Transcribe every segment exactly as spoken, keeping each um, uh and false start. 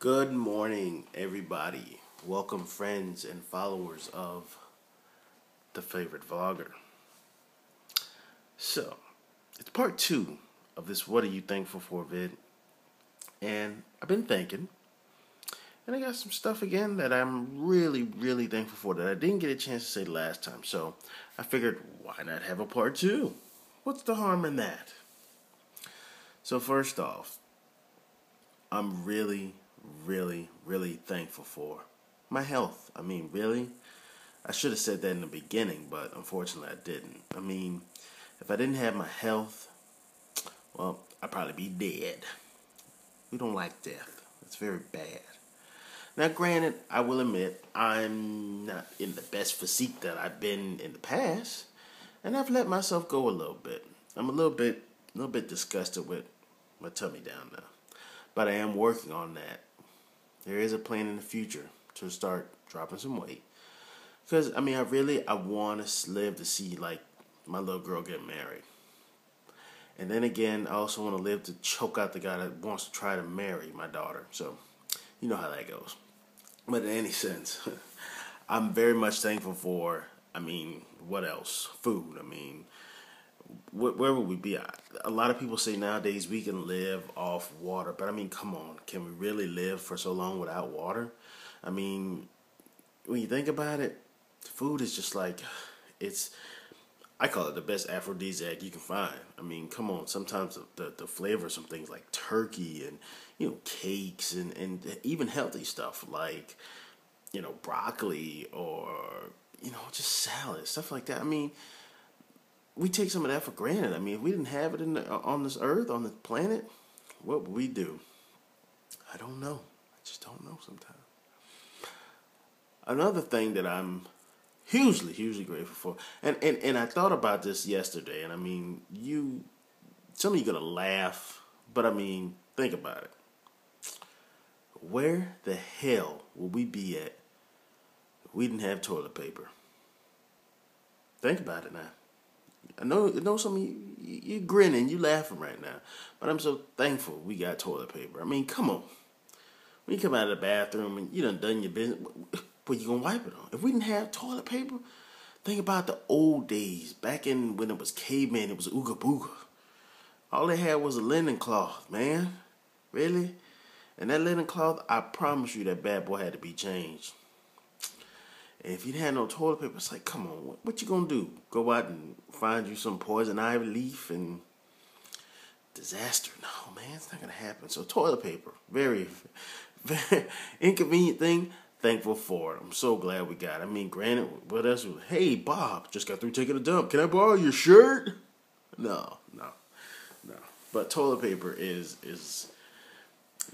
Good morning, everybody. Welcome, friends and followers of the Favorite Vlogger. So, it's part two of this What Are You Thankful For vid. And I've been thinking. And I got some stuff again that I'm really, really thankful for that I didn't get a chance to say last time. So, I figured, why not have a part two? What's the harm in that? So, first off, I'm really really really thankful for my health. I mean, really, I should have said that in the beginning, but unfortunately I didn't. I mean, if I didn't have my health, well, I'd probably be dead. We don't like death. It's very bad. Now granted, I will admit I'm not in the best physique that I've been in the past, and I've let myself go a little bit. I'm a little bit a little bit disgusted with my tummy down now, but I am working on that. There is a plan in the future to start dropping some weight. Because, I mean, I really, I want to live to see, like, my little girl get married. And then again, I also want to live to choke out the guy that wants to try to marry my daughter. So, you know how that goes. But in any sense, I'm very much thankful for, I mean, what else? Food. I mean, wh where would we be? I, a lot of people say nowadays we can live off water, but I mean, come on, can we really live for so long without water? I mean, when you think about it, food is just like, it's, I call it the best aphrodisiac you can find. I mean, come on, sometimes the, the, the flavor of some things like turkey and, you know, cakes and, and even healthy stuff like, you know, broccoli or, you know, just salad, stuff like that. I mean, we take some of that for granted. I mean, if we didn't have it in the, on this earth, on this planet, what would we do? I don't know. I just don't know sometimes. Another thing that I'm hugely, hugely grateful for, and, and, and I thought about this yesterday, and I mean, you, some of you are going to laugh, but I mean, think about it. Where the hell would we be at if we didn't have toilet paper? Think about it now. I know, I know some of you, you're grinning, you're laughing right now, but I'm so thankful we got toilet paper. I mean, come on. When you come out of the bathroom and you done done your business, what you gonna wipe it on? If we didn't have toilet paper, think about the old days, back in when it was caveman, it was ooga booga. All they had was a linen cloth, man. Really? And that linen cloth, I promise you that bad boy had to be changed. And if you didn't have no toilet paper, it's like, come on, what, what you gonna do? Go out and find you some poison ivy leaf and disaster? No, man, it's not gonna happen. So toilet paper, very, very inconvenient thing. Thankful for it. I'm so glad we got it. I mean, granted, what else? Hey, Bob, just got through taking a dump. Can I borrow your shirt? No, no, no. But toilet paper is is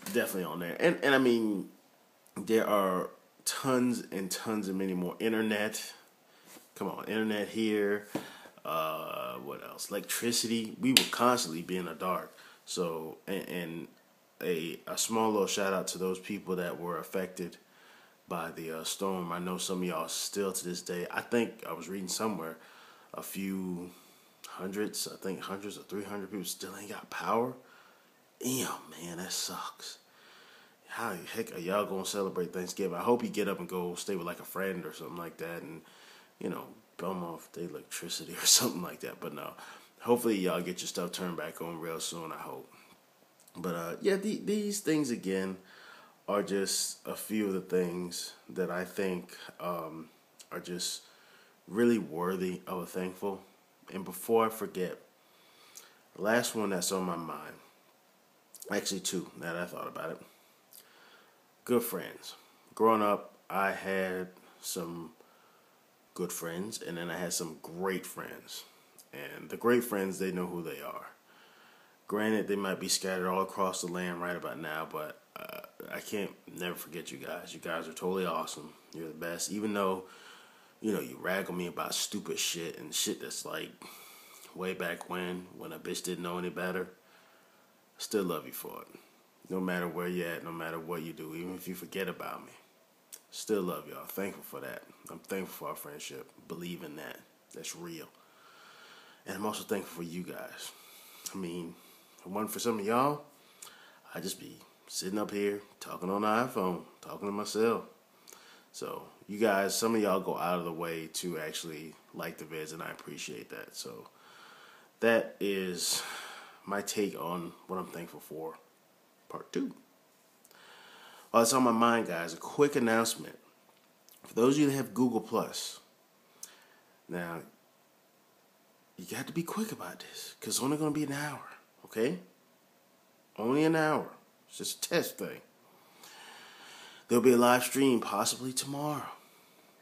definitely on there. And and I mean, there are tons and tons and many more. Internet, come on, internet here. Uh, what else? Electricity. We will constantly be in the dark. So, and, and a a small little shout out to those people that were affected by the uh, storm. I know some of y'all still to this day. I think I was reading somewhere, a few hundreds. I think hundreds or three hundred people still ain't got power. Damn, man, that sucks. How the heck are y'all going to celebrate Thanksgiving? I hope you get up and go stay with like a friend or something like that and, you know, bum off the electricity or something like that. But no, hopefully y'all get your stuff turned back on real soon, I hope. But uh, yeah, the, these things again are just a few of the things that I think um, are just really worthy of a thankful. And before I forget, last one that's on my mind, actually two, now that I thought about it. Good friends. Growing up, I had some good friends, and then I had some great friends. And the great friends, they know who they are. Granted, they might be scattered all across the land right about now, but uh, I can't never forget you guys. You guys are totally awesome. You're the best. Even though, you know, you rag on me about stupid shit and shit that's like way back when, when a bitch didn't know any better, I still love you for it. No matter where you're at, no matter what you do, even if you forget about me, still love y'all. Thankful for that. I'm thankful for our friendship. Believe in that. That's real. And I'm also thankful for you guys. I mean, if it wasn't for some of y'all, I'd just be sitting up here talking on the iPhone, talking to myself. So you guys, some of y'all go out of the way to actually like the vids, and I appreciate that. So that is my take on what I'm thankful for, part two. While it's on my mind, guys, a quick announcement. For those of you that have Google Plus, now, you got to be quick about this, because it's only going to be an hour, okay? Only an hour. It's just a test thing. There'll be a live stream possibly tomorrow,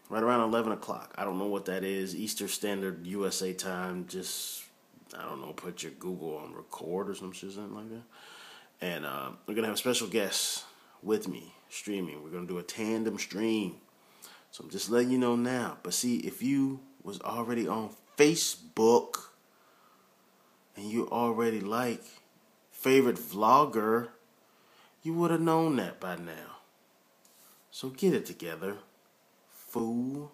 right around eleven o'clock. I don't know what that is. Eastern Standard U S A time. Just, I don't know, put your Google on record or some shit, something like that. And uh, we're going to have a special guest with me streaming. We're going to do a tandem stream. So I'm just letting you know now. But see, if you was already on Facebook and you already like Favorite Vlogger, you would have known that by now. So get it together, fool.